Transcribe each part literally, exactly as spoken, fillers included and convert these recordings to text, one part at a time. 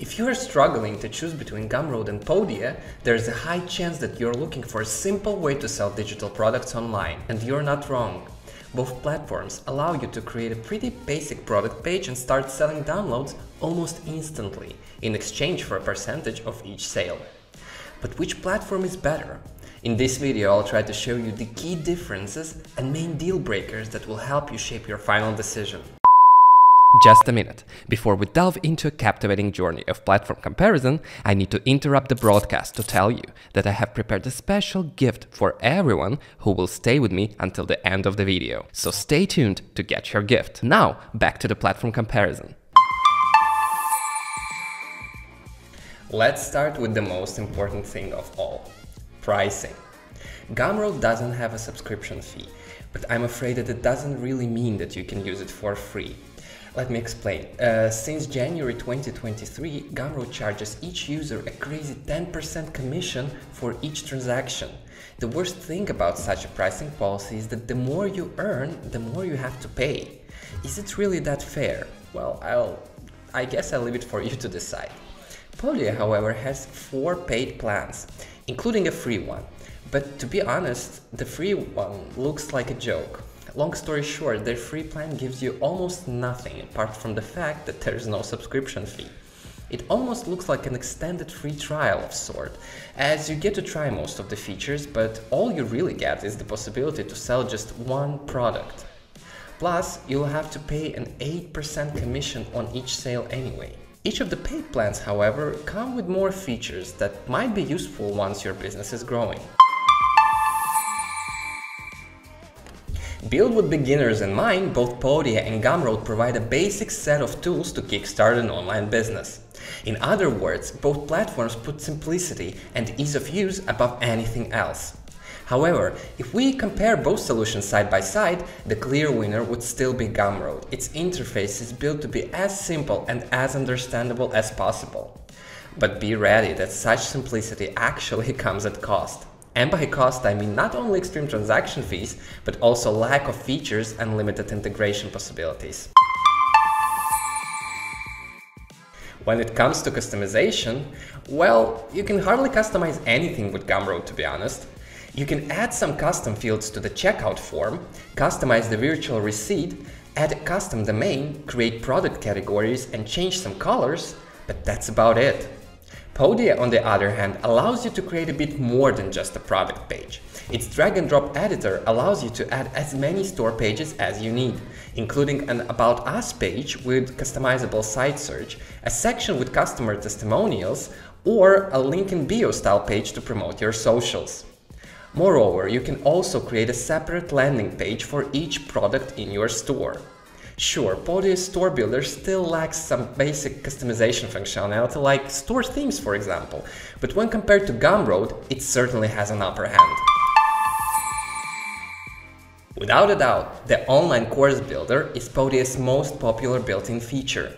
If you are struggling to choose between Gumroad and Podia, there is a high chance that you are looking for a simple way to sell digital products online. And you're not wrong. Both platforms allow you to create a pretty basic product page and start selling downloads almost instantly, in exchange for a percentage of each sale. But which platform is better? In this video, I'll try to show you the key differences and main deal breakers that will help you shape your final decision. Just a minute. Before we delve into a captivating journey of platform comparison, I need to interrupt the broadcast to tell you that I have prepared a special gift for everyone who will stay with me until the end of the video. So stay tuned to get your gift. Now, back to the platform comparison. Let's start with the most important thing of all: pricing. Gumroad doesn't have a subscription fee, but I'm afraid that it doesn't really mean that you can use it for free. Let me explain. Uh, since January twenty twenty-three, Gumroad charges each user a crazy ten percent commission for each transaction. The worst thing about such a pricing policy is that the more you earn, the more you have to pay. Is it really that fair? Well, I'll, I guess I'll leave it for you to decide. Podia, however, has four paid plans, including a free one. But to be honest, the free one looks like a joke. Long story short, their free plan gives you almost nothing apart from the fact that there is no subscription fee. It almost looks like an extended free trial of sort, as you get to try most of the features, but all you really get is the possibility to sell just one product. Plus, you'll have to pay an eight percent commission on each sale anyway. Each of the paid plans, however, come with more features that might be useful once your business is growing. Built with beginners in mind, both Podia and Gumroad provide a basic set of tools to kickstart an online business. In other words, both platforms put simplicity and ease of use above anything else. However, if we compare both solutions side by side, the clear winner would still be Gumroad. Its interface is built to be as simple and as understandable as possible. But be ready that such simplicity actually comes at cost. And by cost, I mean not only extreme transaction fees, but also lack of features and limited integration possibilities. When it comes to customization, well, you can hardly customize anything with Gumroad, to be honest. You can add some custom fields to the checkout form, customize the virtual receipt, add a custom domain, create product categories and change some colors, but that's about it. Podia, on the other hand, allows you to create a bit more than just a product page. Its drag-and-drop editor allows you to add as many store pages as you need, including an About Us page with customizable site search, a section with customer testimonials, or a LinkedIn bio-style page to promote your socials. Moreover, you can also create a separate landing page for each product in your store. Sure, Podia's store builder still lacks some basic customization functionality, like store themes, for example, but when compared to Gumroad, it certainly has an upper hand. Without a doubt, the online course builder is Podia's most popular built-in feature.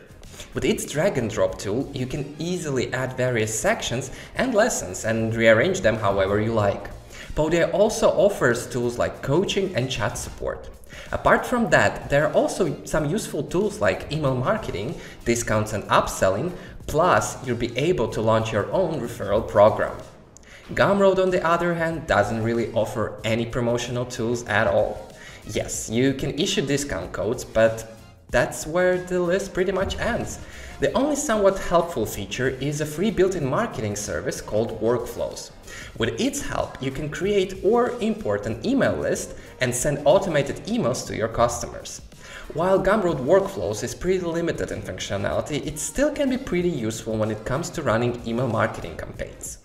With its drag-and-drop tool, you can easily add various sections and lessons and rearrange them however you like. Podia also offers tools like coaching and chat support. Apart from that, there are also some useful tools like email marketing, discounts and upselling, plus you'll be able to launch your own referral program. Gumroad, on the other hand, doesn't really offer any promotional tools at all. Yes, you can issue discount codes, but that's where the list pretty much ends. The only somewhat helpful feature is a free built-in marketing service called Workflows. With its help, you can create or import an email list and send automated emails to your customers. While Gumroad Workflows is pretty limited in functionality, it still can be pretty useful when it comes to running email marketing campaigns.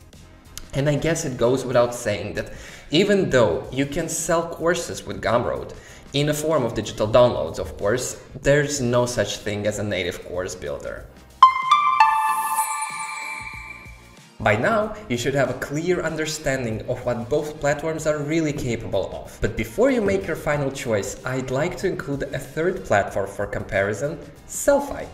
And I guess it goes without saying that even though you can sell courses with Gumroad, in the form of digital downloads, of course, there's no such thing as a native course builder. By now, you should have a clear understanding of what both platforms are really capable of. But before you make your final choice, I'd like to include a third platform for comparison, Sellfy.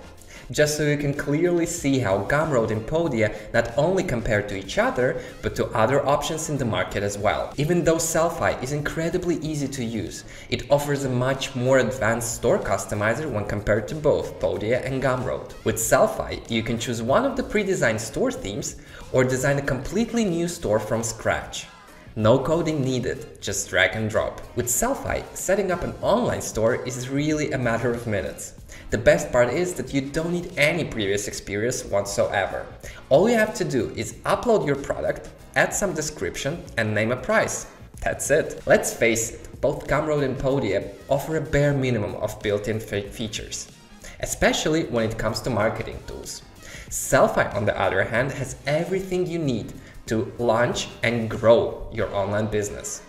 just so you can clearly see how Gumroad and Podia not only compare to each other, but to other options in the market as well. Even though Sellfy is incredibly easy to use, it offers a much more advanced store customizer when compared to both Podia and Gumroad. With Sellfy, you can choose one of the pre-designed store themes or design a completely new store from scratch. No coding needed, just drag and drop. With Sellfy, setting up an online store is really a matter of minutes. The best part is that you don't need any previous experience whatsoever. All you have to do is upload your product, add some description and name a price. That's it. Let's face it, both Gumroad and Podia offer a bare minimum of built-in features, especially when it comes to marketing tools. Sellfy, on the other hand, has everything you need to launch and grow your online business,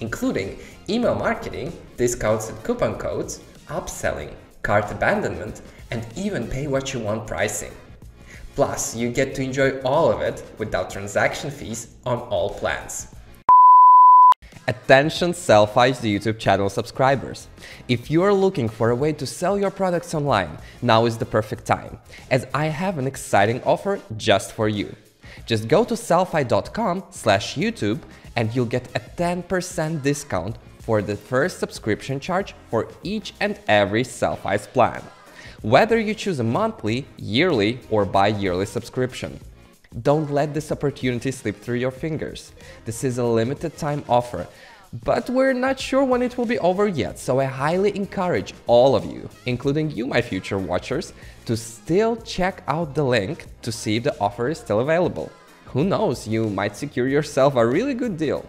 including email marketing, discounts and coupon codes, upselling, cart abandonment, and even pay what you want pricing. Plus, you get to enjoy all of it without transaction fees on all plans. Attention Sellfy's YouTube channel subscribers! If you are looking for a way to sell your products online, now is the perfect time, as I have an exciting offer just for you. Just go to sellfy dot com slash YouTube and you'll get a ten percent discount for the first subscription charge for each and every Sellfy's plan, whether you choose a monthly, yearly or bi-yearly subscription. Don't let this opportunity slip through your fingers. This is a limited time offer, but we're not sure when it will be over yet, so I highly encourage all of you, including you, my future watchers, to still check out the link to see if the offer is still available. Who knows, you might secure yourself a really good deal.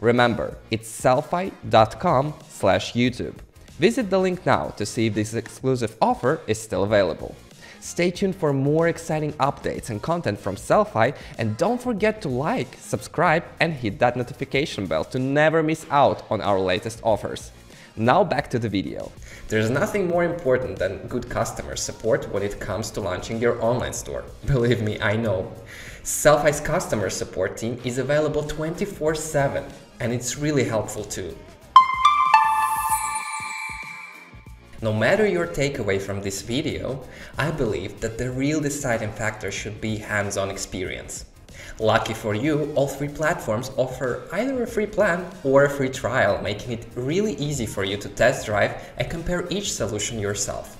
Remember, it's sellfy dot com slash YouTube. Visit the link now to see if this exclusive offer is still available. Stay tuned for more exciting updates and content from Sellfy, and don't forget to like, subscribe and hit that notification bell to never miss out on our latest offers. Now back to the video. There's nothing more important than good customer support when it comes to launching your online store. Believe me, I know. Sellfy's customer support team is available twenty-four seven and it's really helpful too. No matter your takeaway from this video, I believe that the real deciding factor should be hands-on experience. Lucky for you, all three platforms offer either a free plan or a free trial, making it really easy for you to test drive and compare each solution yourself.